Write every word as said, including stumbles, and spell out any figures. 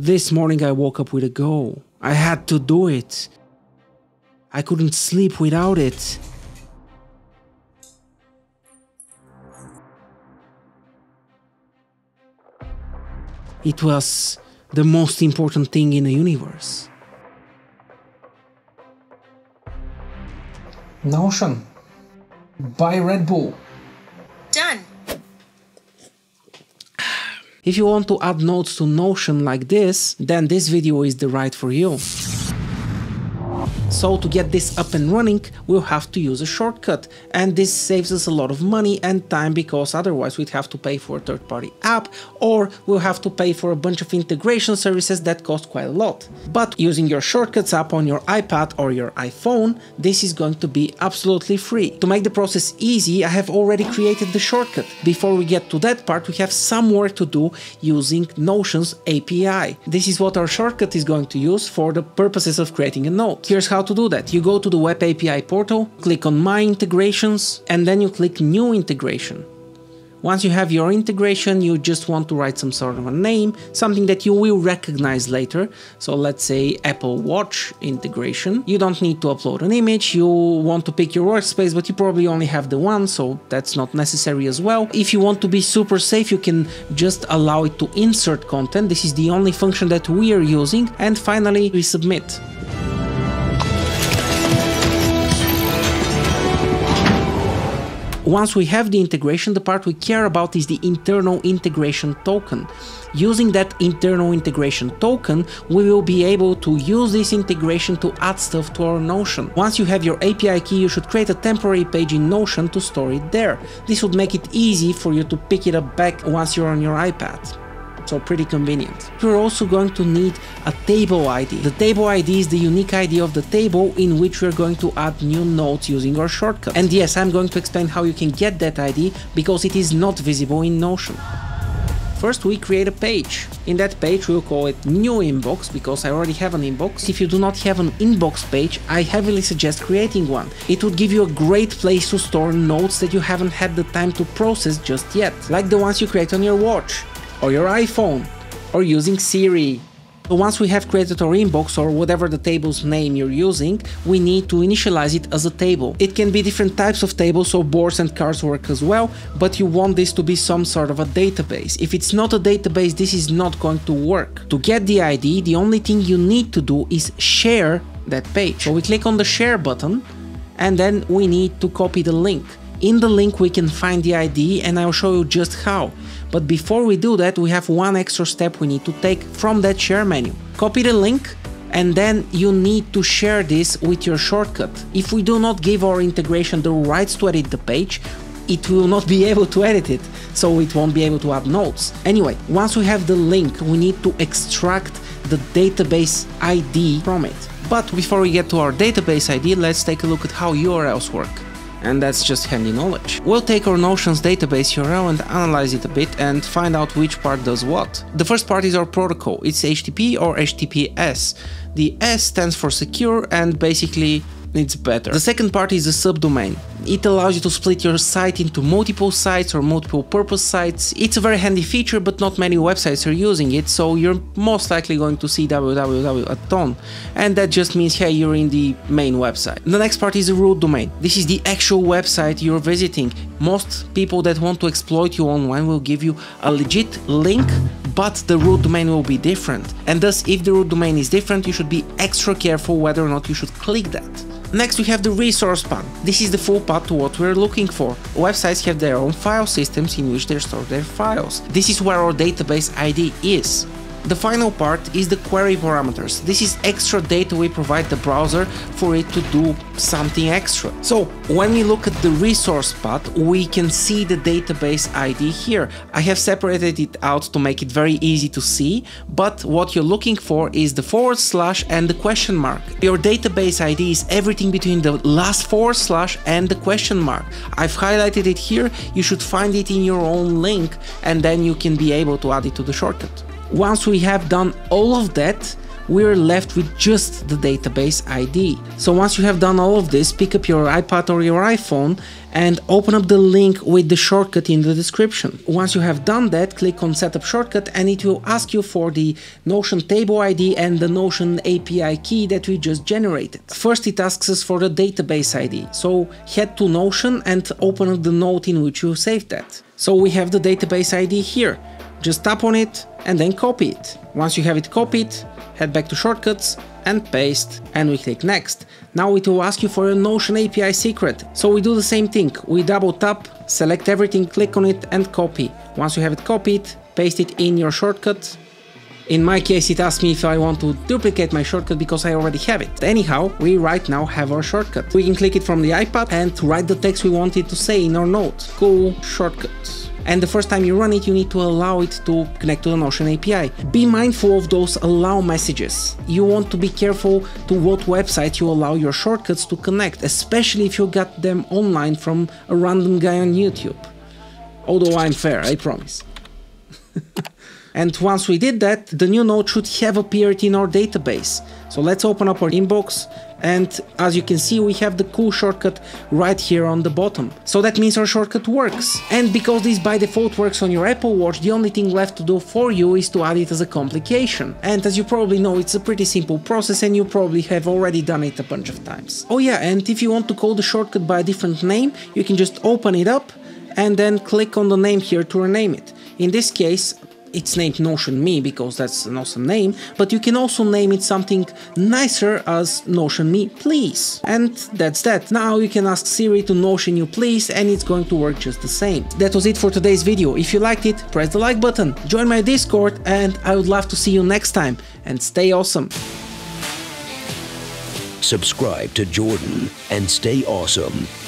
This morning I woke up with a goal. I had to do it. I couldn't sleep without it. It was the most important thing in the universe. Notion. Buy Red Bull. Done. If you want to add notes to Notion like this, then this video is the right for you. So to get this up and running, we'll have to use a shortcut, and this saves us a lot of money and time, because otherwise we'd have to pay for a third-party app, or we'll have to pay for a bunch of integration services that cost quite a lot. But using your Shortcuts app on your iPad or your iPhone, this is going to be absolutely free. To make the process easy, I have already created the shortcut. Before we get to that part, we have some work to do using Notion's A P I. This is what our shortcut is going to use for the purposes of creating a note. Here's how to do that. You go to the web A P I portal, click on My Integrations, and then you click New Integration. Once you have your integration, you just want to write some sort of a name, something that you will recognize later. So let's say Apple Watch integration. You don't need to upload an image. You want to pick your workspace, but you probably only have the one, so that's not necessary as well. If you want to be super safe, you can just allow it to insert content. This is the only function that we are using. And finally, we submit. Once we have the integration, the part we care about is the internal integration token. Using that internal integration token, we will be able to use this integration to add stuff to our Notion. Once you have your A P I key, you should create a temporary page in Notion to store it there. This would make it easy for you to pick it up back once you're on your iPad. So pretty convenient. We're also going to need a table I D. The table I D is the unique I D of the table in which we're going to add new notes using our shortcut. And yes, I'm going to explain how you can get that I D, because it is not visible in Notion. First, we create a page. In that page, we'll call it New Inbox, because I already have an inbox. If you do not have an inbox page, I heavily suggest creating one. It would give you a great place to store notes that you haven't had the time to process just yet, like the ones you create on your watch, or your iPhone, or using Siri. So once we have created our inbox, or whatever the table's name you're using, we need to initialize it as a table. It can be different types of tables, so boards and cards work as well, but you want this to be some sort of a database. If it's not a database, this is not going to work. To get the I D, the only thing you need to do is share that page. So we click on the share button, and then we need to copy the link. In the link we can find the I D, and I'll show you just how. But before we do that, we have one extra step we need to take from that share menu. Copy the link, and then you need to share this with your shortcut. If we do not give our integration the rights to edit the page, it will not be able to edit it, so it won't be able to add notes. Anyway, once we have the link, we need to extract the database I D from it. But before we get to our database I D, let's take a look at how U R Ls work. And that's just handy knowledge. We'll take our Notion's database U R L and analyze it a bit and find out which part does what. The first part is our protocol. It's H T T P or H T T P S. The S stands for secure, and basically it's better. The second part is the subdomain. It allows you to split your site into multiple sites or multiple purpose sites. It's a very handy feature, but not many websites are using it, so you're most likely going to see www a ton, and that just means, hey, you're in the main website. The next part is the root domain. This is the actual website you're visiting. Most people that want to exploit you online will give you a legit link, but the root domain will be different, and thus if the root domain is different, you should be extra careful whether or not you should click that. Next, we have the resource path. This is the full path to what we're looking for. Websites have their own file systems in which they store their files. This is where our database I D is. The final part is the query parameters. This is extra data we provide the browser for it to do something extra. So when we look at the resource path, we can see the database I D here. I have separated it out to make it very easy to see, but what you're looking for is the forward slash and the question mark. Your database I D is everything between the last forward slash and the question mark. I've highlighted it here. You should find it in your own link, and then you can be able to add it to the shortcut. Once we have done all of that, we're left with just the database I D. So once you have done all of this, pick up your iPad or your iPhone and open up the link with the shortcut in the description. Once you have done that, click on Setup Shortcut and it will ask you for the Notion table I D and the Notion A P I key that we just generated. First, it asks us for the database I D. So head to Notion and open up the note in which you saved that. So we have the database I D here. Just tap on it and then copy it. Once you have it copied, head back to Shortcuts and paste, and we click Next. Now it will ask you for your Notion A P I secret. So we do the same thing. We double tap, select everything, click on it and copy. Once you have it copied, paste it in your shortcut. In my case, it asks me if I want to duplicate my shortcut because I already have it. Anyhow, we right now have our shortcut. We can click it from the iPad and write the text we want it to say in our note. Cool shortcut. And the first time you run it, you need to allow it to connect to the Notion A P I. Be mindful of those allow messages. You want to be careful to what website you allow your shortcuts to connect, especially if you got them online from a random guy on YouTube. Although I'm fair, I promise. And once we did that, the new note should have appeared in our database. So let's open up our inbox. And as you can see, we have the cool shortcut right here on the bottom. So that means our shortcut works. And because this by default works on your Apple Watch, the only thing left to do for you is to add it as a complication. And as you probably know, it's a pretty simple process and you probably have already done it a bunch of times. Oh yeah, and if you want to call the shortcut by a different name, you can just open it up and then click on the name here to rename it. In this case, it's named Notion Me because that's an awesome name, but you can also name it something nicer as Notion Me Please. And that's that. Now you can ask Siri to Notion you please and it's going to work just the same. That was it for today's video. If you liked it, press the like button, join my Discord, and I would love to see you next time. And stay awesome. Subscribe to Jordan and stay awesome.